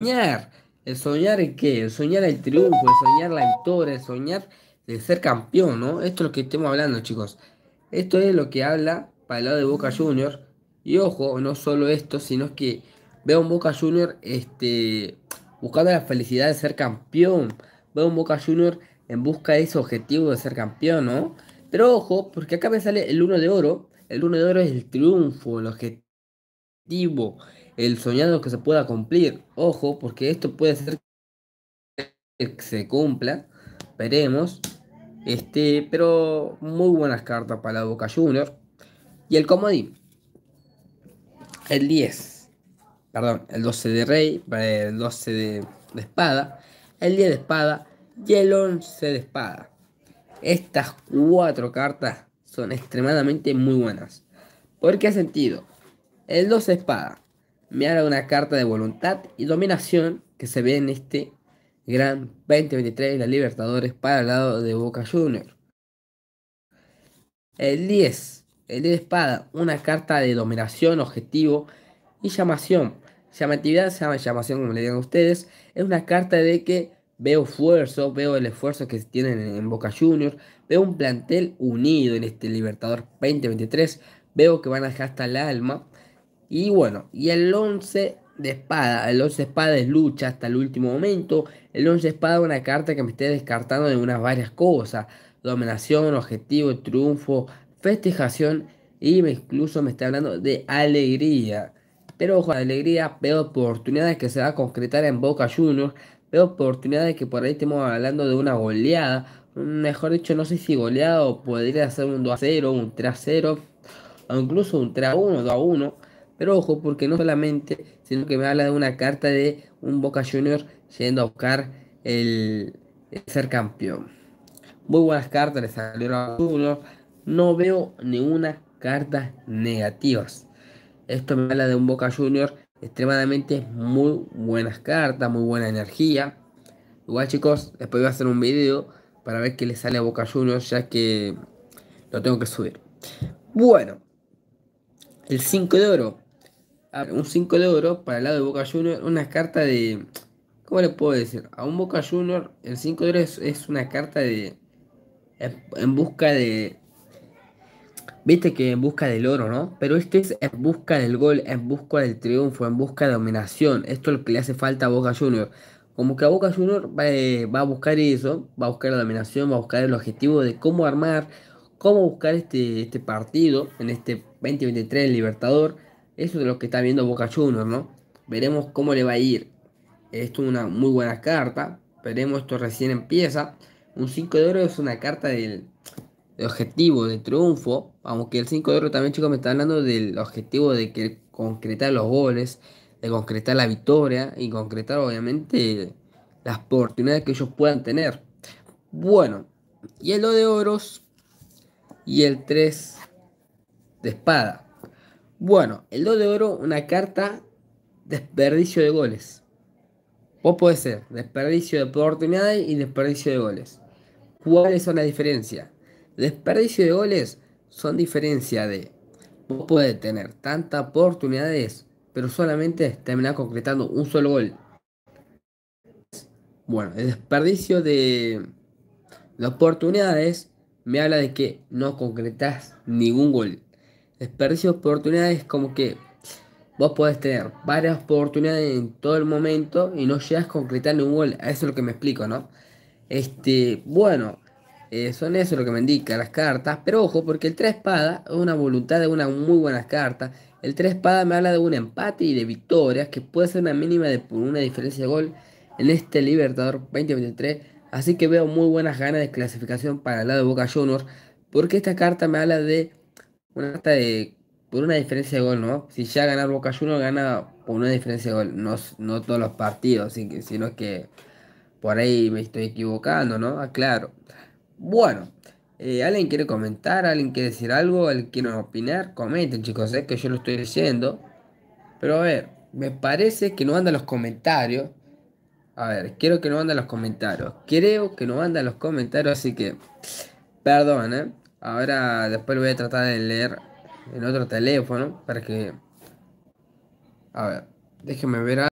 soñar. ¿El soñar el qué? El soñar el triunfo, el soñar la victoria, el soñar de ser campeón, ¿no? Esto es lo que estamos hablando, chicos. Esto es lo que habla para el lado de Boca Juniors. Y ojo, no solo esto, sino que veo un Boca Juniors buscando la felicidad de ser campeón. Veo un Boca Juniors en busca de ese objetivo de ser campeón, ¿no? Pero ojo, porque acá me sale el 1 de oro. El 1 de oro es el triunfo, el objetivo, el soñado que se pueda cumplir. Ojo, porque esto puede ser que se cumpla. Veremos. Pero muy buenas cartas para la Boca Juniors. Y el comodín. El 10. Perdón, el 12 de rey. El 12 de espada. El 10 de espada. Y el 11 de espada. Estas cuatro cartas son extremadamente muy buenas. ¿Por qué sentido? El 2 de espada me hará una carta de voluntad y dominación que se ve en este gran 2023 de la Libertadores para el lado de Boca Juniors. El 10 de espada, una carta de dominación, objetivo y llamación. Llamatividad, se llama llamación como le digan ustedes. Es una carta de que veo esfuerzo, veo el esfuerzo que tienen en Boca Juniors. Veo un plantel unido en este Libertador 2023. Veo que van a dejar hasta el alma. Y bueno, y el 11 de espada. El 11 de espada es lucha hasta el último momento. El 11 de espada es una carta que me esté descartando de unas varias cosas. Dominación, objetivo, triunfo, festejación. Y incluso me está hablando de alegría. Pero ojo, la alegría, veo oportunidades que se va a concretar en Boca Juniors. Veo oportunidades que por ahí estemos hablando de una goleada. Mejor dicho, no sé si goleada o podría ser un 2-0, un 3-0. O incluso un 3-1, 2-1. Pero ojo, porque no solamente, sino que me habla de una carta de un Boca Juniors yendo a buscar el ser campeón. Muy buenas cartas le salieron a uno. No veo ninguna carta negativas. Esto me habla de un Boca Juniors extremadamente muy buenas cartas, muy buena energía. Igual, chicos, después voy a hacer un video para ver qué le sale a Boca Juniors, ya que lo tengo que subir. Bueno, el 5 de oro. Un 5 de oro para el lado de Boca Juniors, una carta de... ¿Cómo le puedo decir? A un Boca Juniors, el 5 de oro es una carta de... En busca de... Viste que en busca del oro, ¿no? Pero este es en busca del gol, en busca del triunfo, en busca de dominación. Esto es lo que le hace falta a Boca Juniors. Como que a Boca Juniors va a buscar eso, va a buscar la dominación, va a buscar el objetivo de cómo armar, cómo buscar este partido en este 2023 el Libertador. Eso es lo que está viendo Boca Juniors, ¿no? Veremos cómo le va a ir. Esto es una muy buena carta. Veremos, esto recién empieza. Un 5 de oro es una carta de objetivo, de triunfo, aunque el 5 de oro también, chicos, me está hablando del objetivo de que concretar los goles, de concretar la victoria y concretar obviamente las oportunidades que ellos puedan tener. Bueno, y el 2 de oros y el 3 de espada. Bueno, el 2 de oro, una carta desperdicio de goles. Vos podés ser desperdicio de oportunidades y desperdicio de goles. ¿Cuáles son las diferencias? Desperdicio de goles son diferencia de... Vos podés tener tantas oportunidades, pero solamente terminar concretando un solo gol. Bueno, el desperdicio de oportunidades me habla de que no concretás ningún gol. Desperdicio de oportunidades como que vos podés tener varias oportunidades en todo el momento y no llegas a concretar ningún gol. Eso es lo que me explico, ¿no? Bueno... son eso lo que me indican las cartas. Pero ojo, porque el 3 espada es una voluntad de una muy buena carta. El 3 espada me habla de un empate y de victorias, que puede ser una mínima de una diferencia de gol en este Libertador 2023. Así que veo muy buenas ganas de clasificación para el lado de Boca Juniors, porque esta carta me habla de una carta de por una diferencia de gol, ¿no? Si ya ganar Boca Juniors, gana por una diferencia de gol. No todos los partidos, sino que por ahí me estoy equivocando, ¿no? Aclaro. Bueno, ¿alguien quiere comentar? ¿Alguien quiere decir algo? ¿Alguien quiere opinar? Comenten, chicos, es que yo lo estoy leyendo. Pero a ver, me parece que no andan los comentarios. A ver, quiero que no andan los comentarios. Creo que no andan los comentarios, así que... Perdón, ¿eh? Ahora después lo voy a tratar de leer en otro teléfono para que... A ver, déjenme ver algo.